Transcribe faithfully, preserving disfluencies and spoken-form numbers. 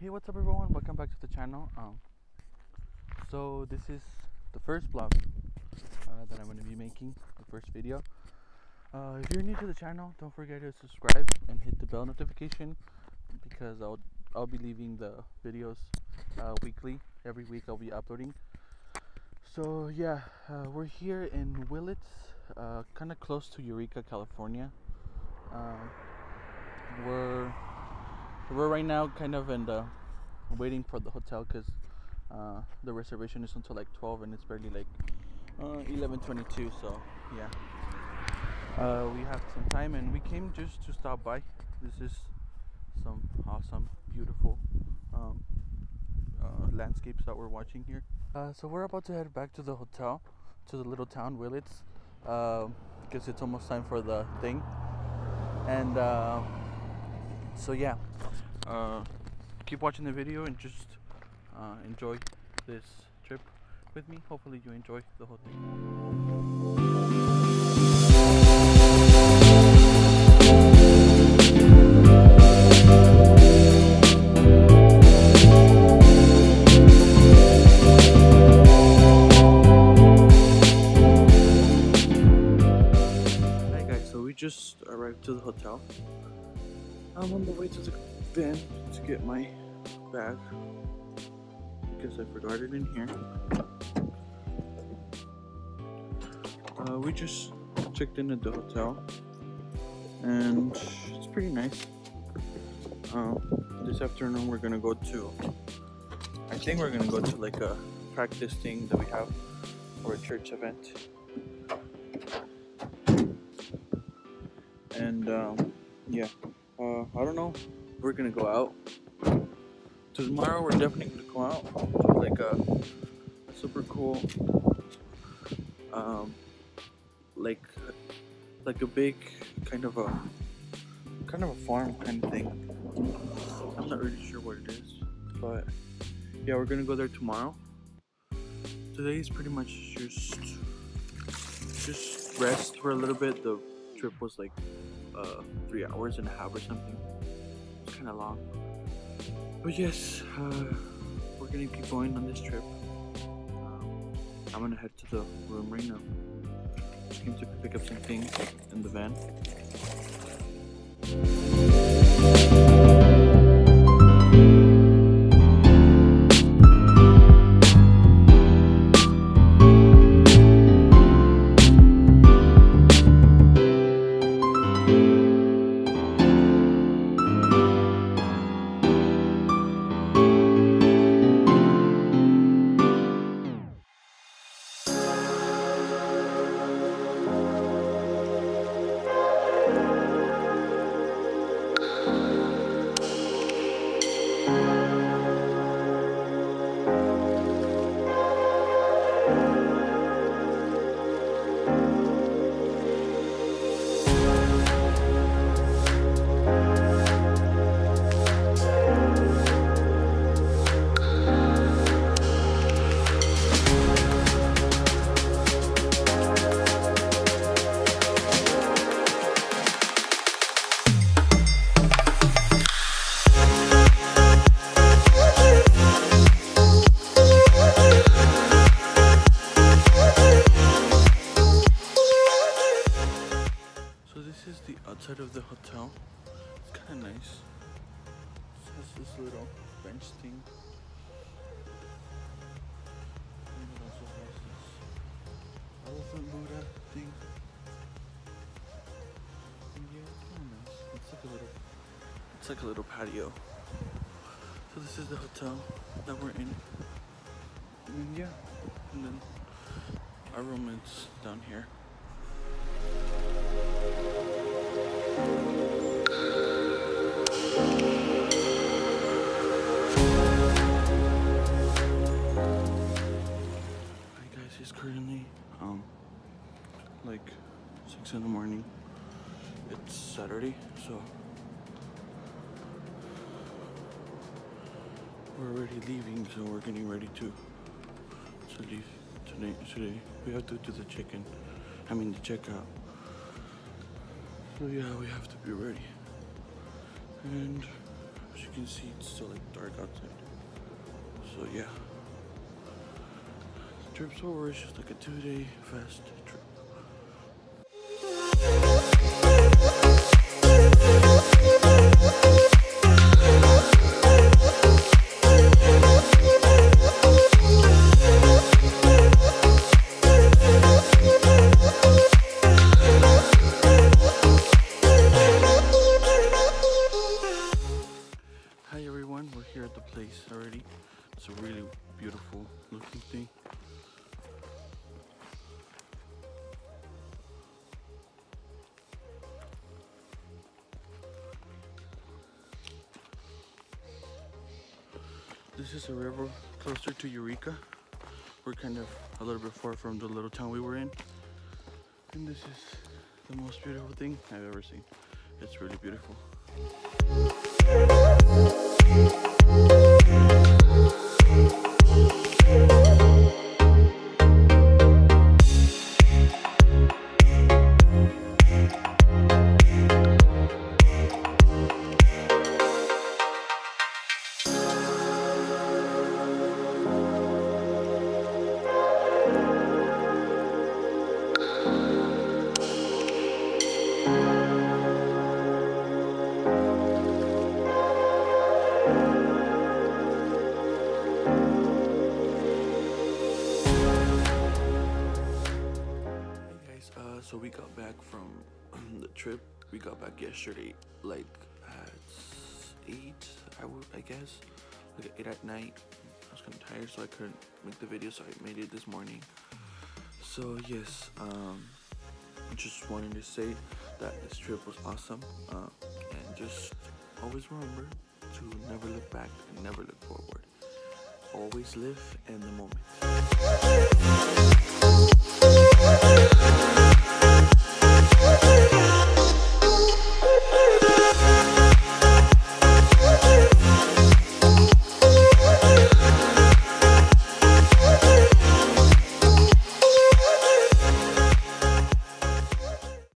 Hey, what's up everyone, welcome back to the channel. Um so this is the first vlog uh, that I'm going to be making, the first video. Uh if you're new to the channel, don't forget to subscribe and hit the bell notification, because i'll i'll be leaving the videos uh weekly. Every week I'll be uploading. So yeah, uh, we're here in Willits, uh kind of close to Eureka, California. um uh, we're We're right now kind of in the waiting for the hotel, because uh, the reservation is until like twelve and it's barely like uh, eleven twenty-two. So yeah, uh, we have some time and we came just to stop by. This is some awesome, beautiful um, uh, landscapes that we're watching here. Uh, so we're about to head back to the hotel, to the little town Willits, because uh, it's almost time for the thing. And uh, so yeah. Uh, keep watching the video and just uh, enjoy this trip with me. Hopefully you enjoy the whole thing. Alright guys, so we just arrived to the hotel. I'm on the way to the van to get my bag because I forgot it in here. Uh, we just checked in at the hotel and it's pretty nice. Uh, this afternoon we're gonna go to, I think we're gonna go to like a practice thing that we have for a church event. And um, yeah. Uh, I don't know, we're gonna go out tomorrow. We're definitely gonna go out to like a super cool um, like like a big kind of a kind of a farm kind of thing. I'm not really sure what it is, but yeah, we're gonna go there tomorrow. Today is pretty much just just rest for a little bit. The trip was like Uh, three hours and a half or something. It's kind of long, but yes, uh, we're gonna keep going on this trip. um, I'm gonna head to the room right now. Just came to pick up some things in the van. Of the hotel, it's kind of nice. It has this little bench thing, and it also has this elephant Buddha thing. And yeah, it's kind of nice. It's like a little, it's like a little patio. So this is the hotel that we're in. And yeah, and then our room is down here. In the morning. It's Saturday, so we're already leaving, so we're getting ready to to leave tonight. Today we have to do the check-in, I mean the check-out. So yeah, we have to be ready. And As you can see, it's still like dark outside. So yeah, the trip's over. It's just like a two-day fast trip. Already, it's a really beautiful looking thing. This is a river closer to Eureka. We're kind of a little bit far from the little town we were in, and this is the most beautiful thing I've ever seen. It's really beautiful. So we got back from the trip. We got back yesterday, like at eight, I would, I guess, like at eight at night. I was kind of tired, so I couldn't make the video, so I made it this morning. So yes, um, just wanted to say that this trip was awesome, uh, and just always remember to never look back and never look forward. Always live in the moment.